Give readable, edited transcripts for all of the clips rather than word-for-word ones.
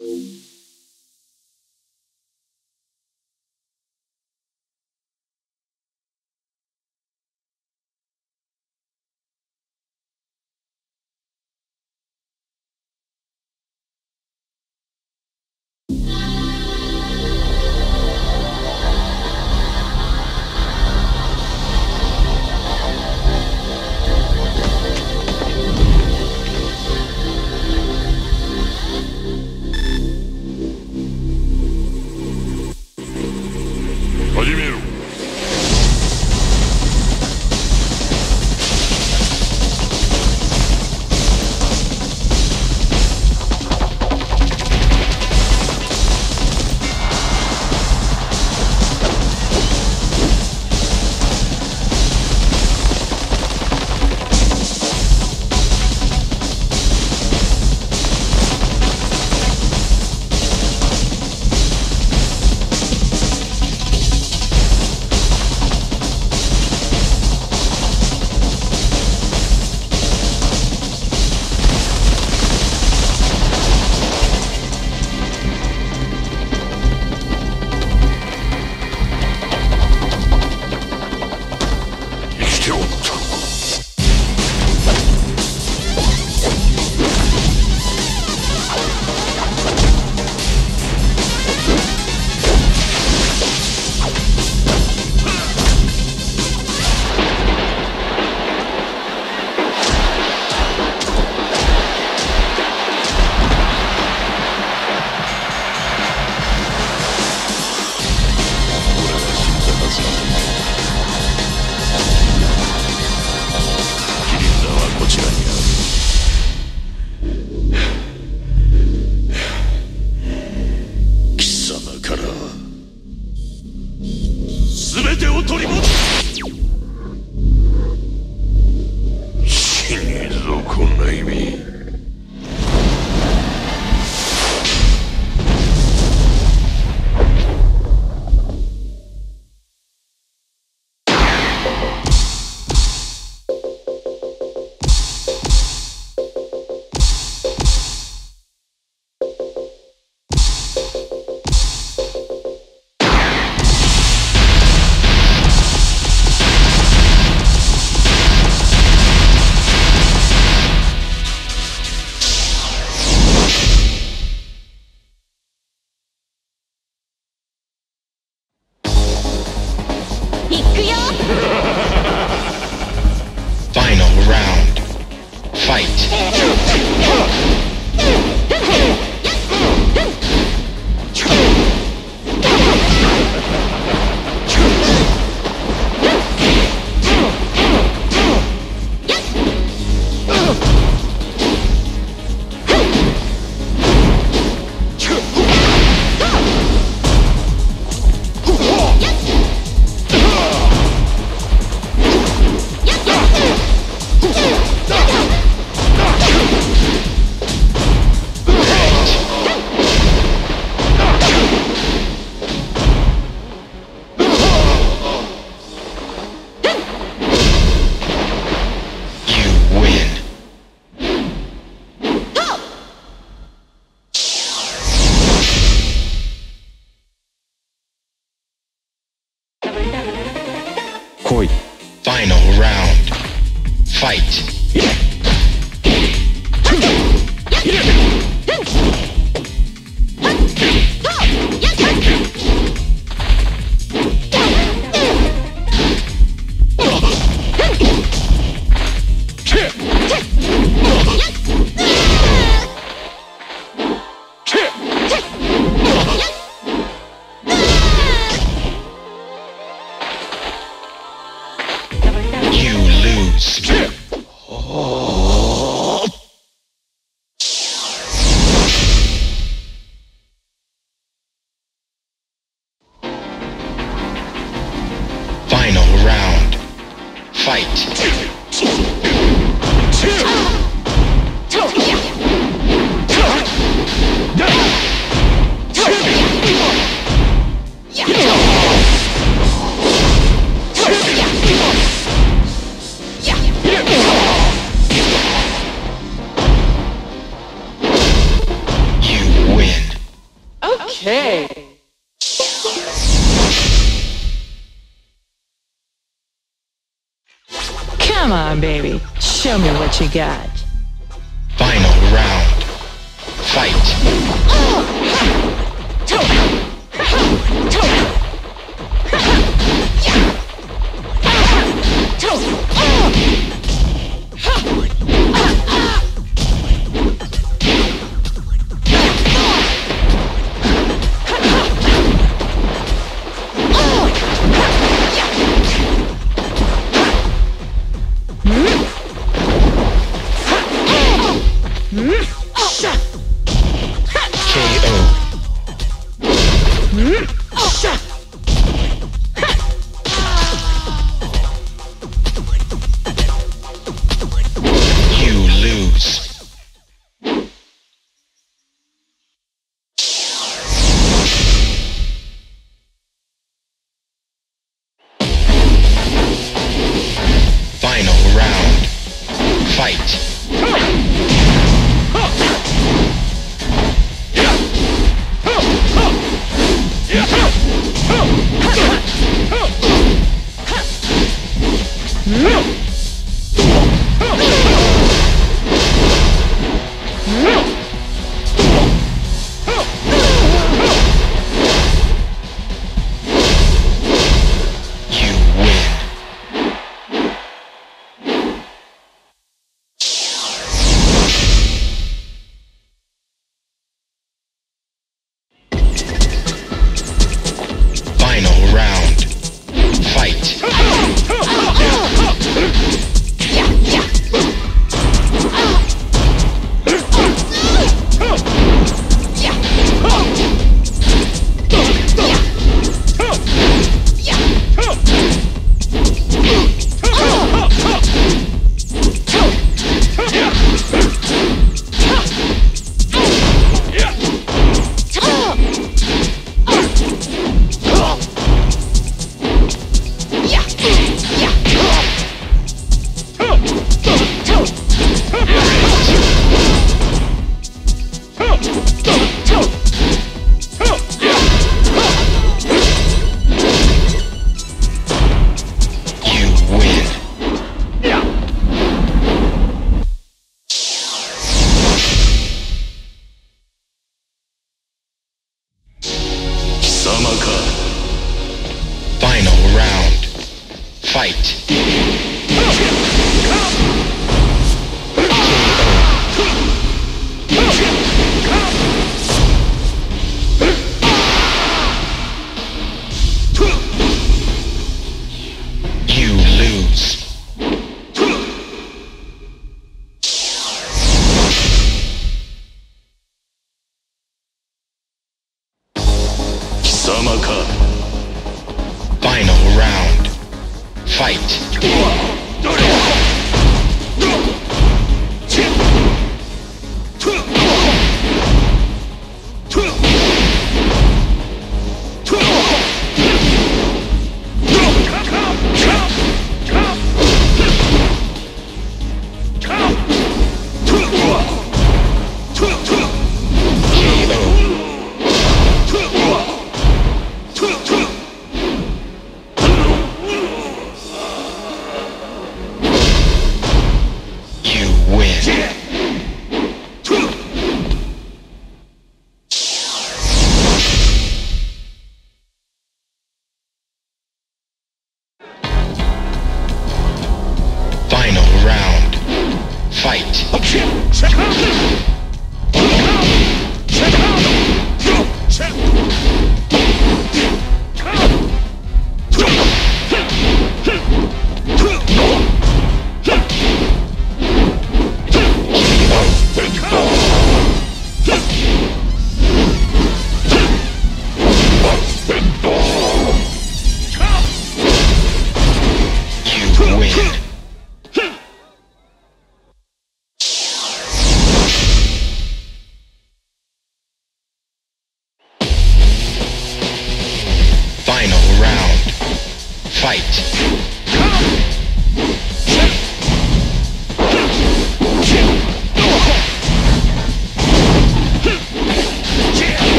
You win. Okay. Come on, baby. Show me what you got. Final round. Fight. Fight.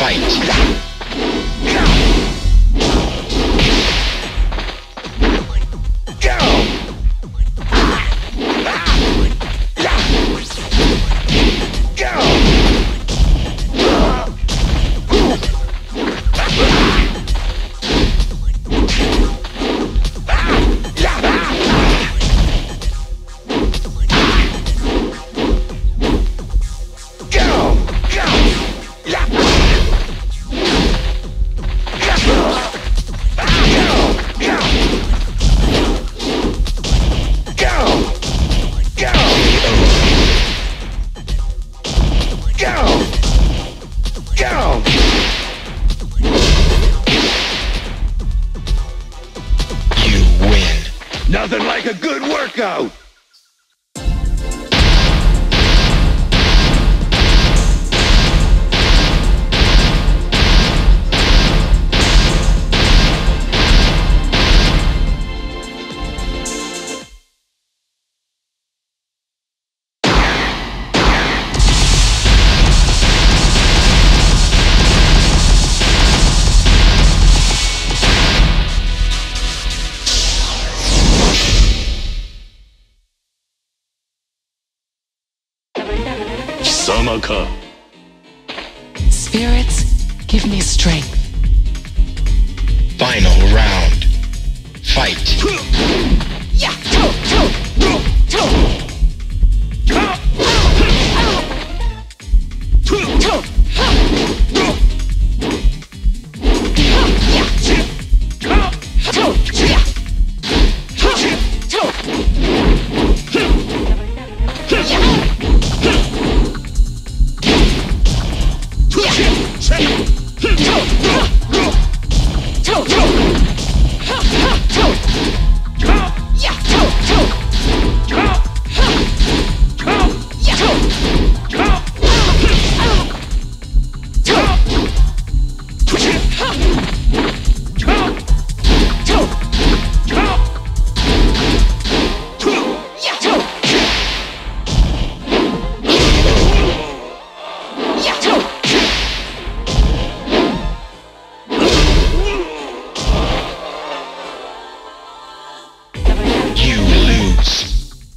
Fight! Nothing like a good workout! Spirits, give me strength. Final round. Fight.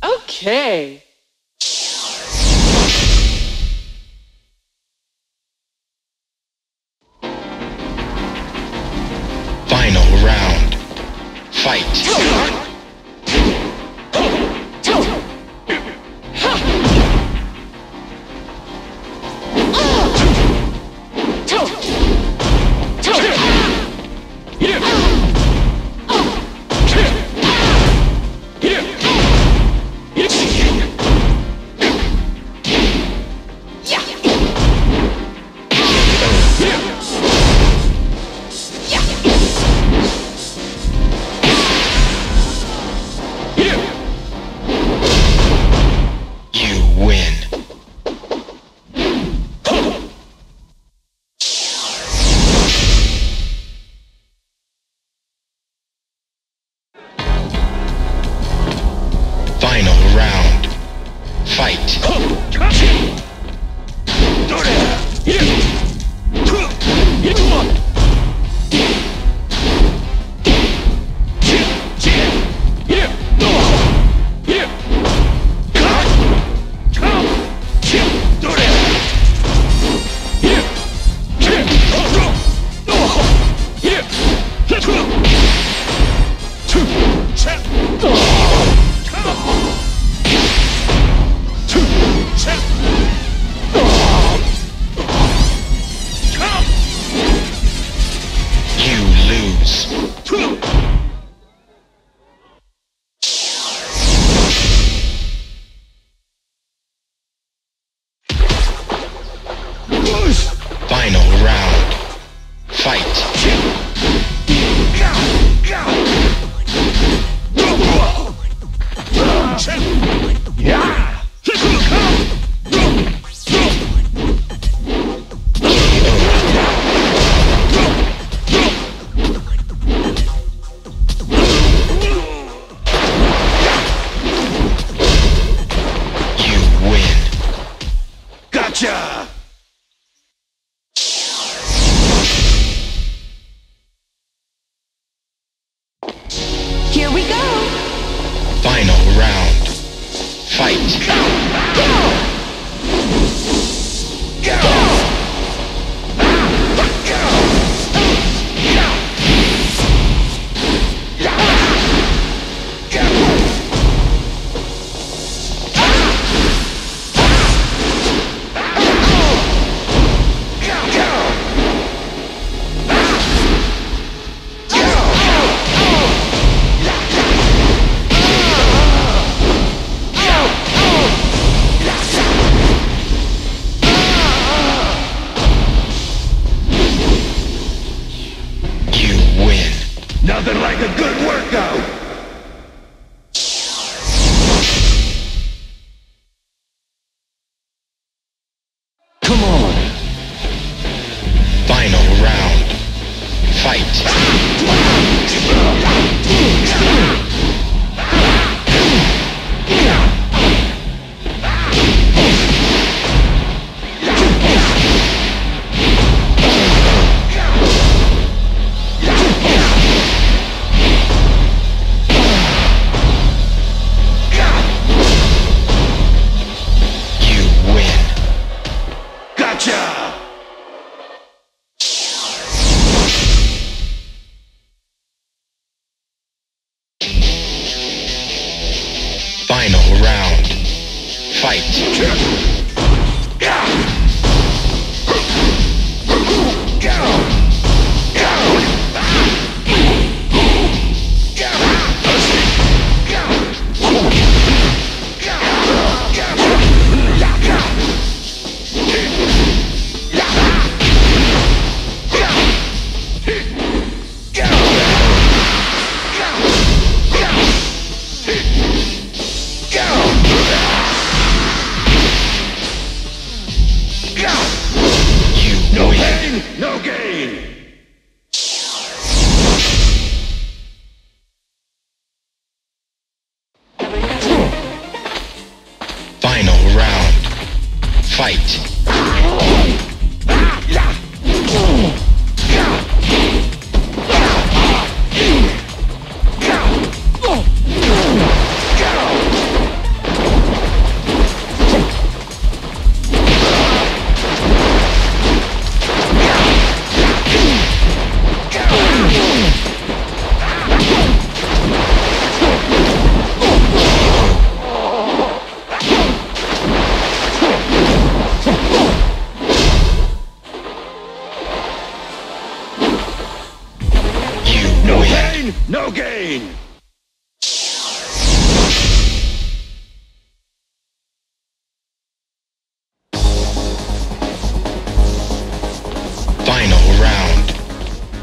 Okay. Final round. Fight. Gotcha! Final round. Fight. No gain! Final round. Fight! No gain! Final round.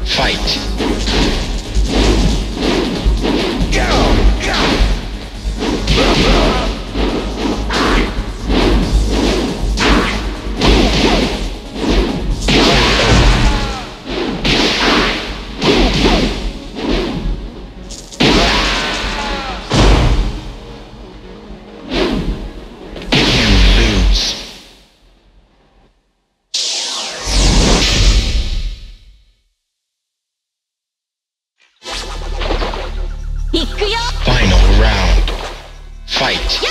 Fight! Final round. Fight.